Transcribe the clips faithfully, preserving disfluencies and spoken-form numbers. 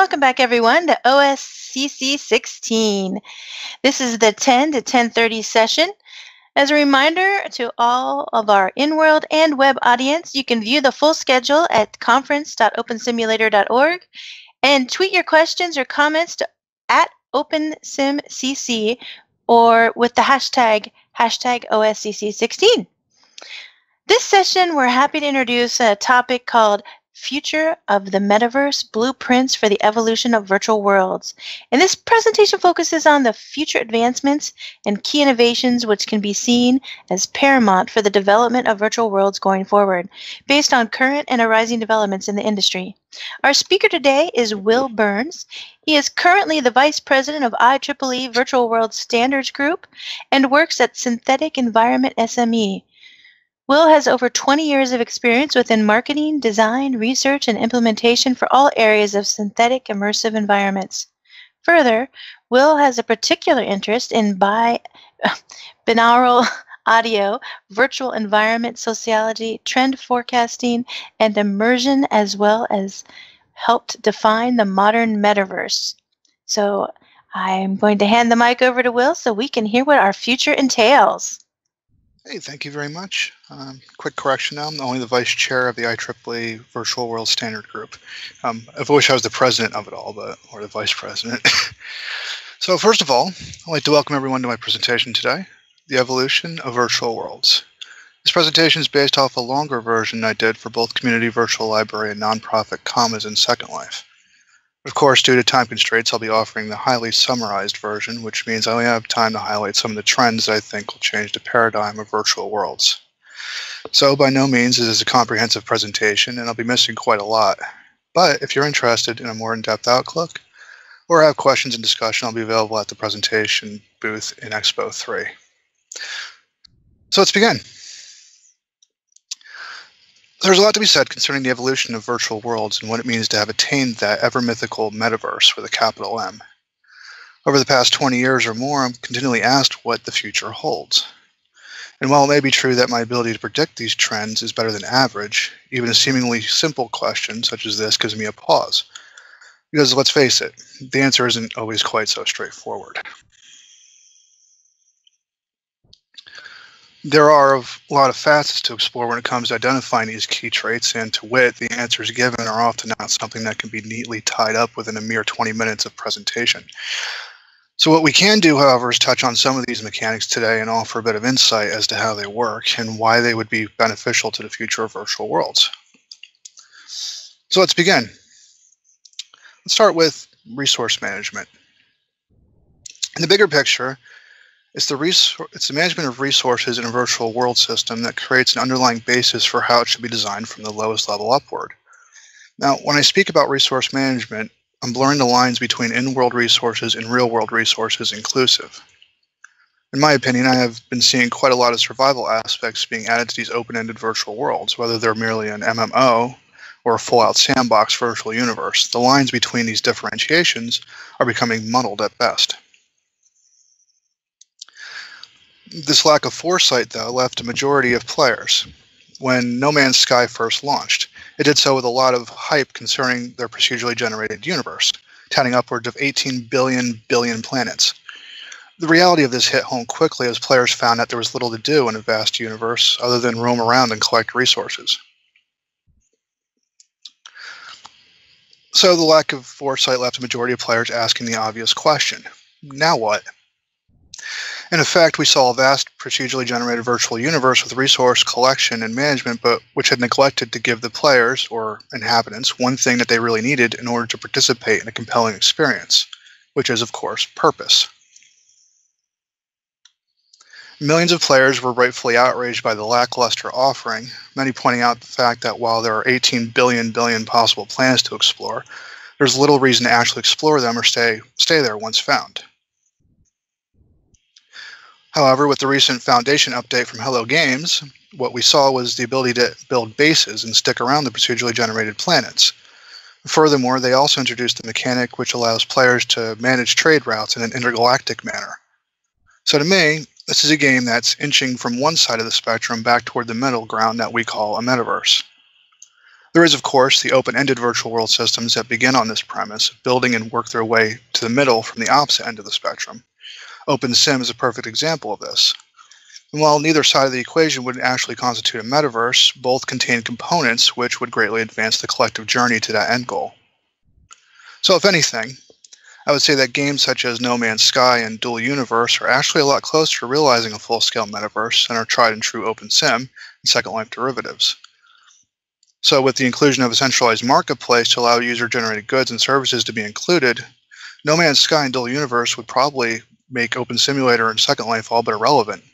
Welcome back, everyone, to O S C C sixteen. This is the ten to ten thirty session. As a reminder to all of our in-world and web audience, you can view the full schedule at conference dot open simulator dot org and tweet your questions or comments to at OpenSimCC or with the hashtag, hashtag O S C C sixteen. This session, we're happy to introduce a topic called Future of the Metaverse Blueprints for the Evolution of Virtual Worlds. And this presentation focuses on the future advancements and key innovations which can be seen as paramount for the development of virtual worlds going forward, based on current and arising developments in the industry. Our speaker today is Will Burns. He is currently the Vice President of I triple E Virtual World Standards Group and works at Synthetic Environment S M E. Will has over twenty years of experience within marketing, design, research, and implementation for all areas of synthetic immersive environments. Further, Will has a particular interest in bi binaural audio, virtual environment sociology, trend forecasting, and immersion, as well as helped define the modern metaverse. So I'm going to hand the mic over to Will so we can hear what our future entails. Hey, thank you very much. Um, quick correction now, I'm only the vice chair of the I triple E Virtual World Standard Group. Um, I wish I was the president of it all, but or the vice president. So first of all, I'd like to welcome everyone to my presentation today, The Evolution of Virtual Worlds. This presentation is based off a longer version I did for both Community Virtual Library and Nonprofit Commons in Second Life. Of course, due to time constraints, I'll be offering the highly summarized version, which means I only have time to highlight some of the trends that I think will change the paradigm of virtual worlds. So by no means is this a comprehensive presentation, and I'll be missing quite a lot. But if you're interested in a more in-depth outlook or have questions and discussion, I'll be available at the presentation booth in Expo three. So let's begin. There's a lot to be said concerning the evolution of virtual worlds and what it means to have attained that ever-mythical metaverse with a capital M. Over the past twenty years or more, I'm continually asked what the future holds. And while it may be true that my ability to predict these trends is better than average, even a seemingly simple question such as this gives me a pause. Because let's face it, the answer isn't always quite so straightforward. There are a lot of facets to explore when it comes to identifying these key traits, and to wit, the answers given are often not something that can be neatly tied up within a mere twenty minutes of presentation. So what we can do, however, is touch on some of these mechanics today and offer a bit of insight as to how they work and why they would be beneficial to the future of virtual worlds. So let's begin. Let's start with resource management. In the bigger picture, It's the, it's the management of resources in a virtual world system that creates an underlying basis for how it should be designed from the lowest level upward. Now, when I speak about resource management, I'm blurring the lines between in-world resources and real-world resources inclusive. In my opinion, I have been seeing quite a lot of survival aspects being added to these open-ended virtual worlds, whether they're merely an M M O or a full-out sandbox virtual universe. The lines between these differentiations are becoming muddled at best. This lack of foresight, though, left a majority of players. When No Man's Sky first launched, it did so with a lot of hype concerning their procedurally generated universe, counting upwards of eighteen billion billion planets. The reality of this hit home quickly as players found that there was little to do in a vast universe other than roam around and collect resources. So the lack of foresight left a majority of players asking the obvious question, now what? And in fact, we saw a vast procedurally generated virtual universe with resource collection and management, but which had neglected to give the players or inhabitants one thing that they really needed in order to participate in a compelling experience, which is, of course, purpose. Millions of players were rightfully outraged by the lackluster offering, many pointing out the fact that while there are eighteen billion billion possible planets to explore, there's little reason to actually explore them or stay, stay there once found. However, with the recent Foundation update from Hello Games, what we saw was the ability to build bases and stick around the procedurally generated planets. Furthermore, they also introduced a mechanic which allows players to manage trade routes in an intergalactic manner. So to me, this is a game that's inching from one side of the spectrum back toward the middle ground that we call a metaverse. There is, of course, the open-ended virtual world systems that begin on this premise, building and work their way to the middle from the opposite end of the spectrum. OpenSim is a perfect example of this. And while neither side of the equation would actually constitute a metaverse, both contain components which would greatly advance the collective journey to that end goal. So if anything, I would say that games such as No Man's Sky and Dual Universe are actually a lot closer to realizing a full-scale metaverse than our tried and true OpenSim and Second Life derivatives. So with the inclusion of a centralized marketplace to allow user-generated goods and services to be included, No Man's Sky and Dual Universe would probably make OpenSimulator and Second Life all but irrelevant.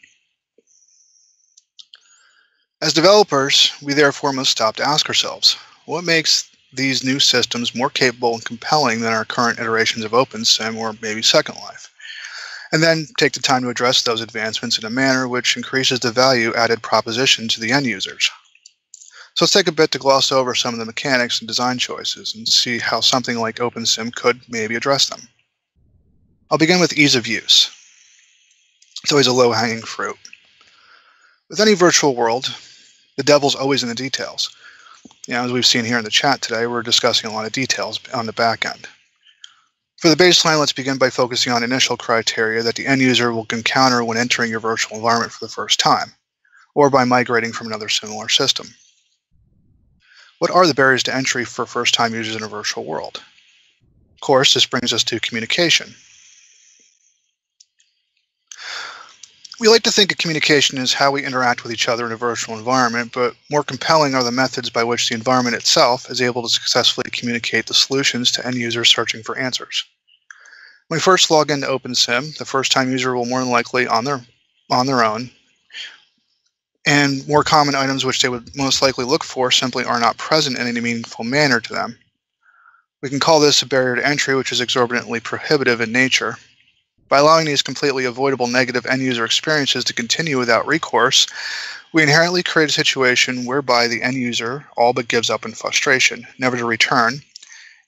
As developers, we therefore must stop to ask ourselves, what makes these new systems more capable and compelling than our current iterations of OpenSim or maybe Second Life? And then take the time to address those advancements in a manner which increases the value-added proposition to the end users. So let's take a bit to gloss over some of the mechanics and design choices and see how something like OpenSim could maybe address them. I'll begin with ease of use. It's always a low-hanging fruit. With any virtual world, the devil's always in the details. You know, as we've seen here in the chat today, we're discussing a lot of details on the back end. For the baseline, let's begin by focusing on initial criteria that the end user will encounter when entering your virtual environment for the first time, or by migrating from another similar system. What are the barriers to entry for first-time users in a virtual world? Of course, this brings us to communication. We like to think of communication as how we interact with each other in a virtual environment, but more compelling are the methods by which the environment itself is able to successfully communicate the solutions to end users searching for answers. When we first log into OpenSim, the first-time user will more than likely, on their, on their own, and more common items which they would most likely look for simply are not present in any meaningful manner to them. We can call this a barrier to entry, which is exorbitantly prohibitive in nature. By allowing these completely avoidable negative end-user experiences to continue without recourse, we inherently create a situation whereby the end-user all but gives up in frustration, never to return,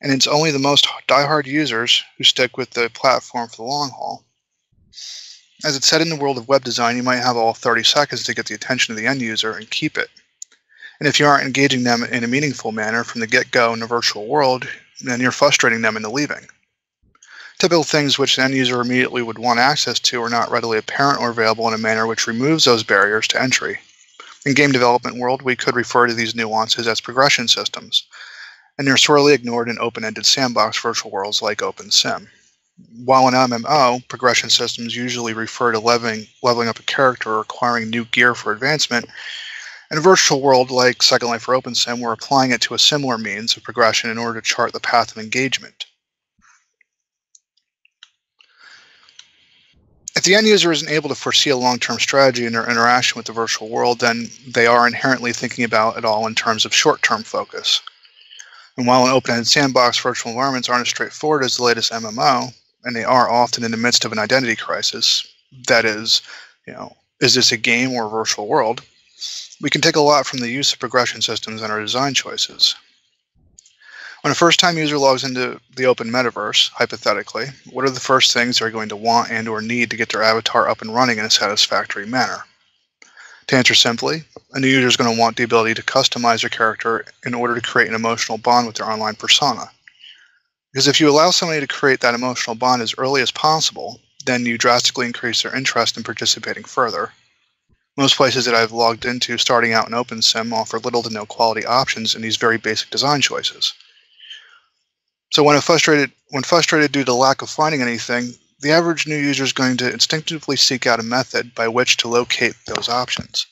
and it's only the most die-hard users who stick with the platform for the long haul. As it's said in the world of web design, you might have all thirty seconds to get the attention of the end user and keep it. And if you aren't engaging them in a meaningful manner from the get-go in the virtual world, then you're frustrating them into leaving. Typical things which the end user immediately would want access to are not readily apparent or available in a manner which removes those barriers to entry. In game development world, we could refer to these nuances as progression systems, and they're sorely ignored in open-ended sandbox virtual worlds like OpenSim. While in M M O, progression systems usually refer to leveling, leveling up a character or acquiring new gear for advancement. In a virtual world like Second Life or OpenSim, we're applying it to a similar means of progression in order to chart the path of engagement. If the end user isn't able to foresee a long-term strategy in their interaction with the virtual world, then they are inherently thinking about it all in terms of short-term focus. And while an open-ended sandbox virtual environments aren't as straightforward as the latest M M O, and they are often in the midst of an identity crisis, that is, you know, is this a game or a virtual world? We can take a lot from the use of progression systems and our design choices. When a first-time user logs into the open metaverse, hypothetically, what are the first things they're going to want and or need to get their avatar up and running in a satisfactory manner? To answer simply, a new user is going to want the ability to customize their character in order to create an emotional bond with their online persona. Because if you allow somebody to create that emotional bond as early as possible, then you drastically increase their interest in participating further. Most places that I've logged into starting out in OpenSim offer little to no quality options in these very basic design choices. So when frustrated, when frustrated due to lack of finding anything, the average new user is going to instinctively seek out a method by which to locate those options,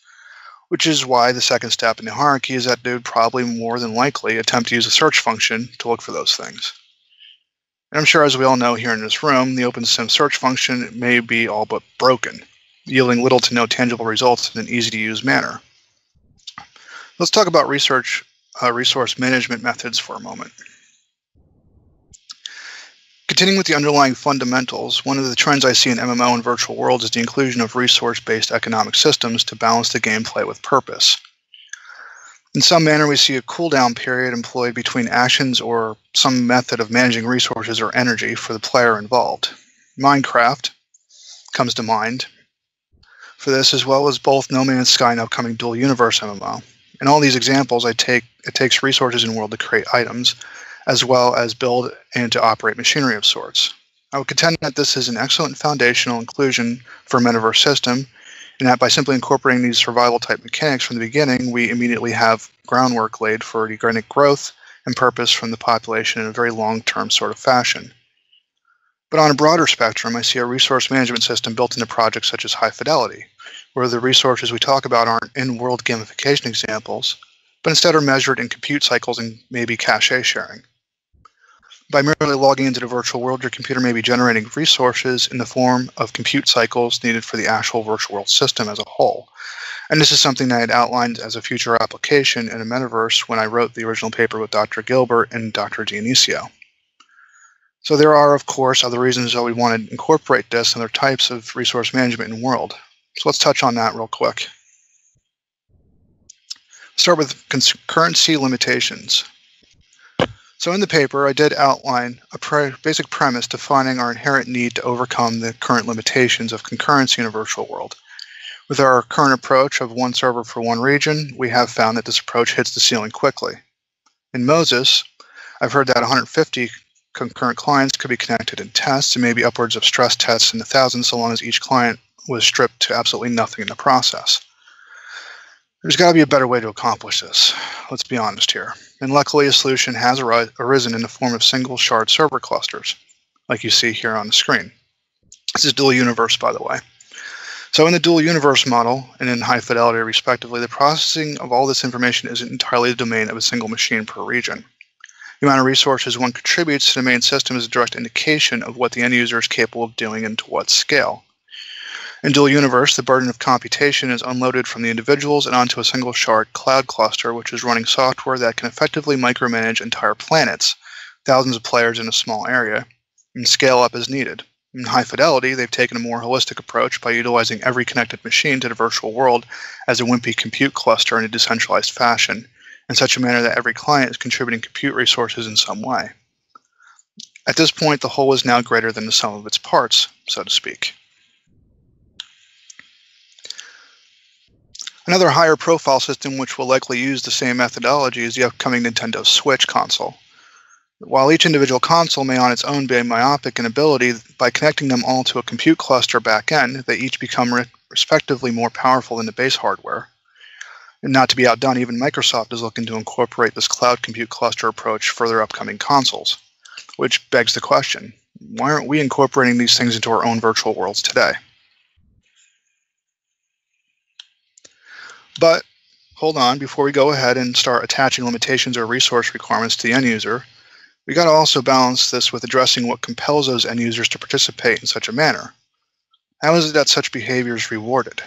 which is why the second step in the hierarchy is that they would probably more than likely attempt to use a search function to look for those things. And I'm sure, as we all know here in this room, the OpenSim search function may be all but broken, yielding little to no tangible results in an easy-to-use manner. Let's talk about research, uh, resource management methods for a moment. Continuing with the underlying fundamentals, one of the trends I see in M M O and virtual worlds is the inclusion of resource-based economic systems to balance the gameplay with purpose. In some manner, we see a cooldown period employed between actions or some method of managing resources or energy for the player involved. Minecraft comes to mind for this, as well as both No Man's Sky and upcoming Dual Universe M M O. In all these examples, I take it takes resources in world to create items, as well as build and to operate machinery of sorts. I would contend that this is an excellent foundational inclusion for a metaverse system, and that by simply incorporating these survival-type mechanics from the beginning, we immediately have groundwork laid for organic growth and purpose from the population in a very long-term sort of fashion. But on a broader spectrum, I see a resource management system built into projects such as High Fidelity, where the resources we talk about aren't in-world gamification examples, but instead are measured in compute cycles and maybe cache sharing. By merely logging into the virtual world, your computer may be generating resources in the form of compute cycles needed for the actual virtual world system as a whole. And this is something that I had outlined as a future application in a metaverse when I wrote the original paper with Doctor Gilbert and Doctor Dionisio. So there are, of course, other reasons that we want to incorporate this and other types of resource management in world. So let's touch on that real quick. Start with concurrency limitations. So in the paper, I did outline a pre basic premise defining our inherent need to overcome the current limitations of concurrency in a virtual world. With our current approach of one server for one region, we have found that this approach hits the ceiling quickly. In MOSES, I've heard that one hundred fifty concurrent clients could be connected in tests and maybe upwards of stress tests in the thousands so long as each client was stripped to absolutely nothing in the process. There's got to be a better way to accomplish this, let's be honest here. And luckily, a solution has ar arisen in the form of single shard server clusters, like you see here on the screen. This is Dual Universe, by the way. So in the Dual Universe model and in High Fidelity, respectively, the processing of all this information isn't entirely the domain of a single machine per region. The amount of resources one contributes to the main system is a direct indication of what the end user is capable of doing and to what scale. In Dual Universe, the burden of computation is unloaded from the individuals and onto a single shard cloud cluster, which is running software that can effectively micromanage entire planets, thousands of players in a small area, and scale up as needed. In High Fidelity, they've taken a more holistic approach by utilizing every connected machine to the virtual world as a wimpy compute cluster in a decentralized fashion, in such a manner that every client is contributing compute resources in some way. At this point, the whole is now greater than the sum of its parts, so to speak. Another higher profile system which will likely use the same methodology is the upcoming Nintendo Switch console. While each individual console may on its own be myopic in ability, by connecting them all to a compute cluster backend, they each become re respectively more powerful than the base hardware. And not to be outdone, even Microsoft is looking to incorporate this cloud compute cluster approach for their upcoming consoles, which begs the question, why aren't we incorporating these things into our own virtual worlds today? But hold on, before we go ahead and start attaching limitations or resource requirements to the end user, we got to also balance this with addressing what compels those end users to participate in such a manner. How is it that such behavior is rewarded?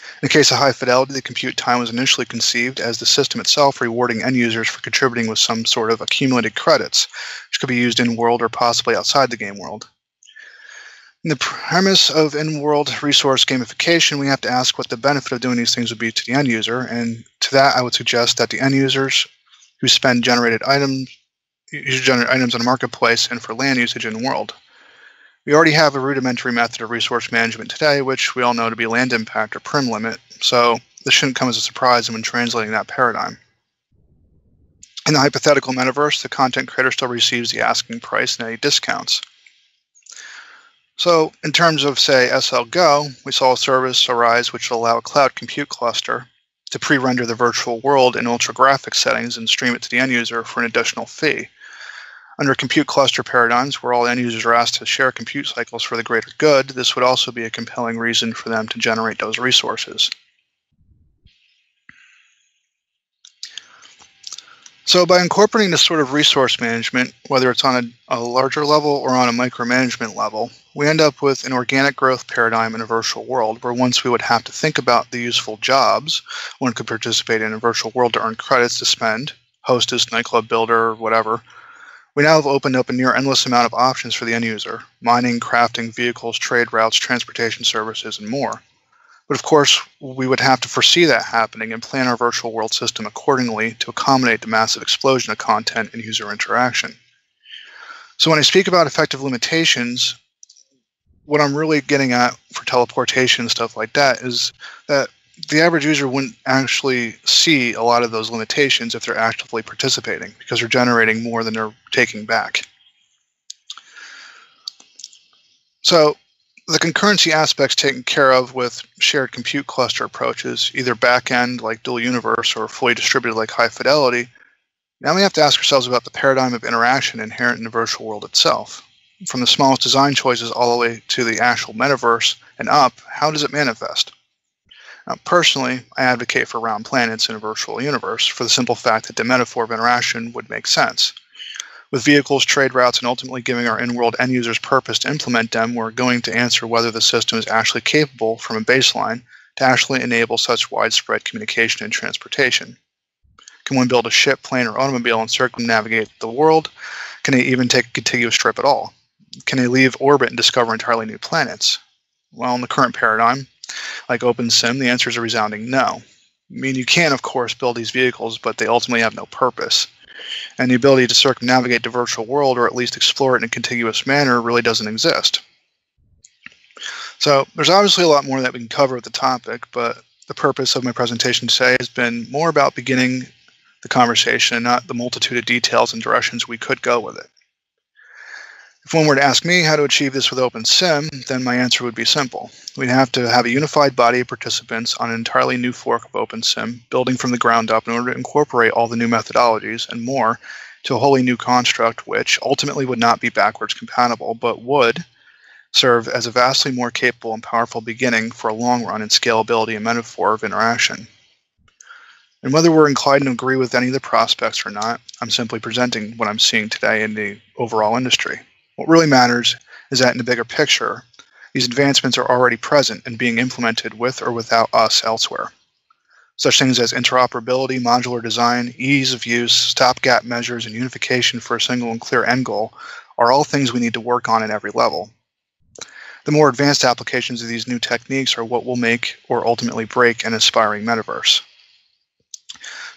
In the case of High Fidelity, the compute time was initially conceived as the system itself rewarding end users for contributing with some sort of accumulated credits, which could be used in-world or possibly outside the game world. In the premise of in-world resource gamification, we have to ask what the benefit of doing these things would be to the end user, and to that I would suggest that the end users who spend generated items, who generate items on the marketplace and for land usage in-world. We already have a rudimentary method of resource management today, which we all know to be land impact or prim limit, so this shouldn't come as a surprise when translating that paradigm. In the hypothetical metaverse, the content creator still receives the asking price and any discounts. So in terms of, say, S L Go, we saw a service arise which will allow a cloud compute cluster to pre-render the virtual world in ultra-graphic settings and stream it to the end user for an additional fee. Under compute cluster paradigms, where all end users are asked to share compute cycles for the greater good, this would also be a compelling reason for them to generate those resources. So by incorporating this sort of resource management, whether it's on a, a larger level or on a micromanagement level, we end up with an organic growth paradigm in a virtual world where once we would have to think about the useful jobs one could participate in a virtual world to earn credits to spend, hostess, nightclub builder, whatever, we now have opened up a near endless amount of options for the end user, mining, crafting, vehicles, trade routes, transportation services, and more. But of course, we would have to foresee that happening and plan our virtual world system accordingly to accommodate the massive explosion of content and user interaction. So when I speak about effective limitations, what I'm really getting at for teleportation and stuff like that is that the average user wouldn't actually see a lot of those limitations if they're actively participating, because they're generating more than they're taking back. So the concurrency aspect's taken care of with shared compute cluster approaches, either back-end like Dual Universe or fully distributed like High Fidelity. Now we have to ask ourselves about the paradigm of interaction inherent in the virtual world itself. From the smallest design choices all the way to the actual metaverse and up, how does it manifest? Now, personally, I advocate for round planets in a virtual universe for the simple fact that the metaphor of interaction would make sense. With vehicles, trade routes, and ultimately giving our in-world end users purpose to implement them, we're going to answer whether the system is actually capable from a baseline to actually enable such widespread communication and transportation. Can one build a ship, plane, or automobile and circumnavigate the world? Can they even take a contiguous trip at all? Can they leave orbit and discover entirely new planets? Well, in the current paradigm, like OpenSim, the answer is a resounding no. I mean, you can, of course, build these vehicles, but they ultimately have no purpose. And the ability to circumnavigate the virtual world, or at least explore it in a contiguous manner, really doesn't exist. So there's obviously a lot more that we can cover with the topic, but the purpose of my presentation today has been more about beginning the conversation and not the multitude of details and directions we could go with it. If one were to ask me how to achieve this with OpenSim, then my answer would be simple. We'd have to have a unified body of participants on an entirely new fork of OpenSim, building from the ground up in order to incorporate all the new methodologies and more to a wholly new construct, which ultimately would not be backwards compatible, but would serve as a vastly more capable and powerful beginning for a long run in scalability and metaphor of interaction. And whether we're inclined to agree with any of the prospects or not, I'm simply presenting what I'm seeing today in the overall industry. What really matters is that in the bigger picture, these advancements are already present and being implemented with or without us elsewhere. Such things as interoperability, modular design, ease of use, stopgap measures, and unification for a single and clear end goal are all things we need to work on at every level. The more advanced applications of these new techniques are what will make or ultimately break an aspiring metaverse.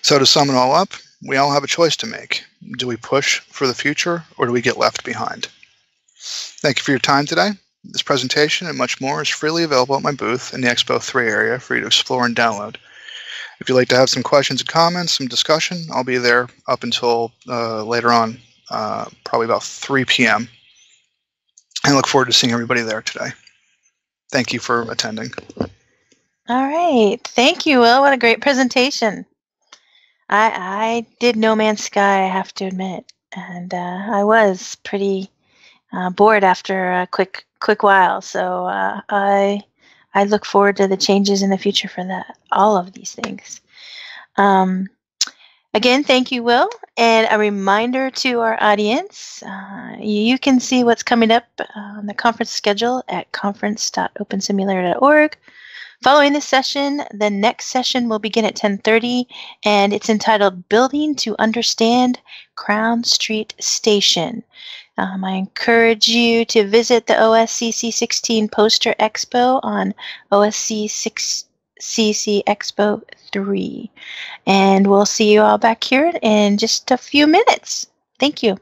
So to sum it all up, we all have a choice to make. Do we push for the future, or do we get left behind? Thank you for your time today. This presentation and much more is freely available at my booth in the Expo three area for you to explore and download. If you'd like to have some questions and comments, some discussion, I'll be there up until uh, later on, uh, probably about three p m I look forward to seeing everybody there today. Thank you for attending. All right. Thank you, Will. What a great presentation. I, I did No Man's Sky, I have to admit, and uh, I was pretty... Uh, bored after a quick quick while, so uh, I I look forward to the changes in the future for that, all of these things. Um, again, thank you, Will, and a reminder to our audience: uh, you can see what's coming up on the conference schedule at conference dot open simulator dot org. Following this session, the next session will begin at ten thirty, and it's entitled "Building to Understand Crown Street Station." Um, I encourage you to visit the O S C C sixteen Poster Expo on O S C C Expo three. And we'll see you all back here in just a few minutes. Thank you.